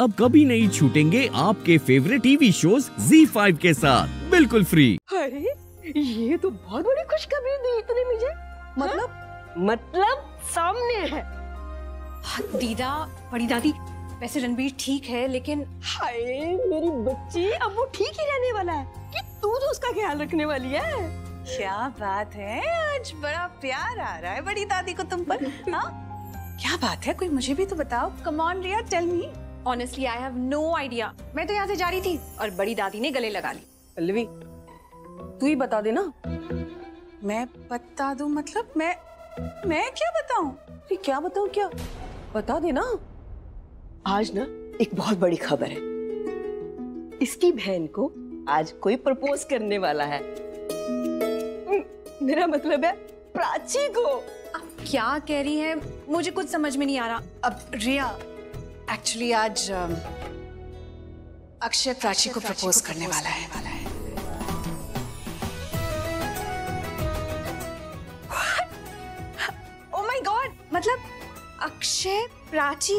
अब कभी नहीं छूटेंगे आपके फेवरेट टीवी शोज Zee5 के साथ बिल्कुल फ्री। अरे ये तो बहुत बड़ी खुशखबरी दी इतने मुझे। मतलब सामने है। दीदा, बड़ी दादी, वैसे रणबीर ठीक है लेकिन हाय मेरी बच्ची, अब वो ठीक ही रहने वाला है कि तू तो उसका ख्याल रखने वाली है। क्या बात है, आज बड़ा प्यार आ रहा है बड़ी दादी को तुम पर। हाँ क्या बात है, कोई मुझे भी तो बताओ। Come on Riya, tell me. Honestly, I have no idea. मैं तो यहाँ से जा रही थी और बड़ी दादी ने गले लगा ली। पल्लवी, तू ही बता दे ना। मैं बता दूँ मतलब मैं क्या बताऊँ? अरे क्या बताऊँ क्या? बता दे ना। आज ना एक बहुत बड़ी खबर है। इसकी बहन को आज कोई प्रपोज करने वाला है। मेरा मतलब है प्राची को। आप क्या कह रही हैं? मुझे कुछ समझ में नहीं आ रहा। अब रिया, एक्चुअली आज अक्षय प्राची को प्रपोज करने वाला है। ओह माय गॉड, मतलब अक्षय प्राची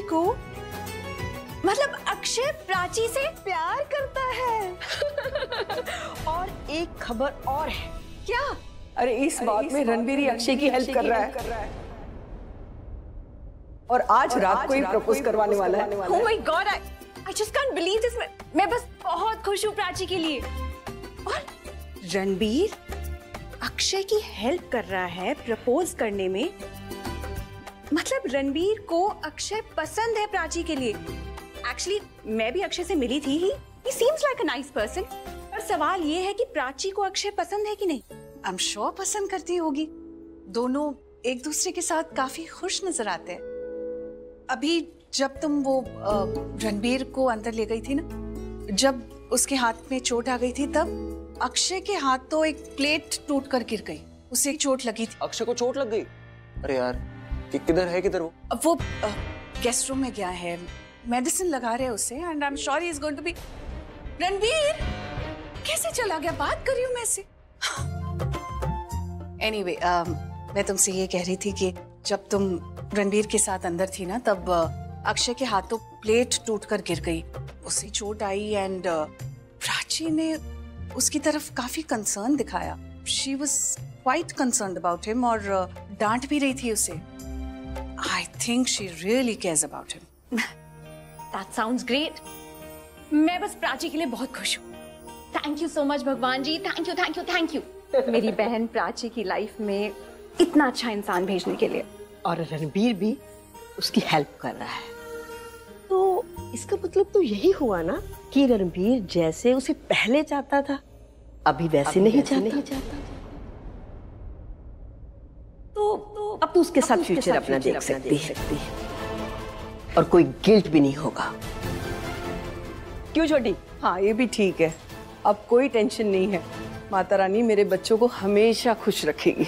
से प्यार करता है। और एक खबर और है। क्या? अरे इस बात में रणबीर अक्षय की हेल्प कर रहा है और आज रात को ही प्रपोज करवाने वाला है। Oh my God, I just can't believe this. मैं बस बहुत खुश हूँ प्राची के लिए। और रणबीर अक्षय की हेल्प कर रहा है प्रपोज करने में। मतलब रणबीर को अक्षय पसंद है प्राची के लिए। Actually, मैं भी अक्षय से मिली थी ही। He seems like a nice person. पर सवाल ये है कि प्राची को अक्षय पसंद है कि नहीं? I'm sure पसंद करती होगी। दोनों एक दूसरे के साथ काफी खुश नजर आते हैं। अभी जब तुम वो रणबीर को अंदर ले गई थी ना, जब उसके हाथ में चोट आ गई थी, तब अक्षय के हाथ तो एक प्लेट टूट कर गिर गई, उसे एक चोट लगी थी। अक्षय को चोट लग गई? अरे यार, किधर है किधर वो गेस्ट रूम में गया है, मेडिसिन लगा रहे हैं उसे। And I am sure he is going to be. Ranbir कैसे चला गया? बात कर रही हूँ मैं से। एनीवे, मैं तुमसे ये कह रही थी कि जब तुम रणबीर के साथ अंदर थी ना, तब अक्षय के हाथों प्लेट टूटकर गिर गई, उसे चोट आई। एंड प्राची ने उसकी तरफ काफी कंसर्न दिखाया। She was quite concern about him और डांट भी रही थी उसे। I think she really cares about him. That sounds great. मैं बस प्राची के लिए बहुत खुश हूँ। थैंक यू सो मच भगवान जी। Thank you thank you thank you मेरी बहन प्राची की लाइफ में इतना अच्छा इंसान भेजने के लिए। और रणबीर भी उसकी हेल्प कर रहा है। तो इसका मतलब तो यही हुआ ना कि रणबीर जैसे उसे पहले चाहता था, अभी वैसे नहीं चाहता। तो अब तो उसके साथ फ्यूचर अपना देख सकती है और कोई गिल्ट भी नहीं होगा। क्यों छोटी? हाँ ये भी ठीक है, अब कोई टेंशन नहीं है। माता रानी मेरे बच्चों को हमेशा खुश रखेगी।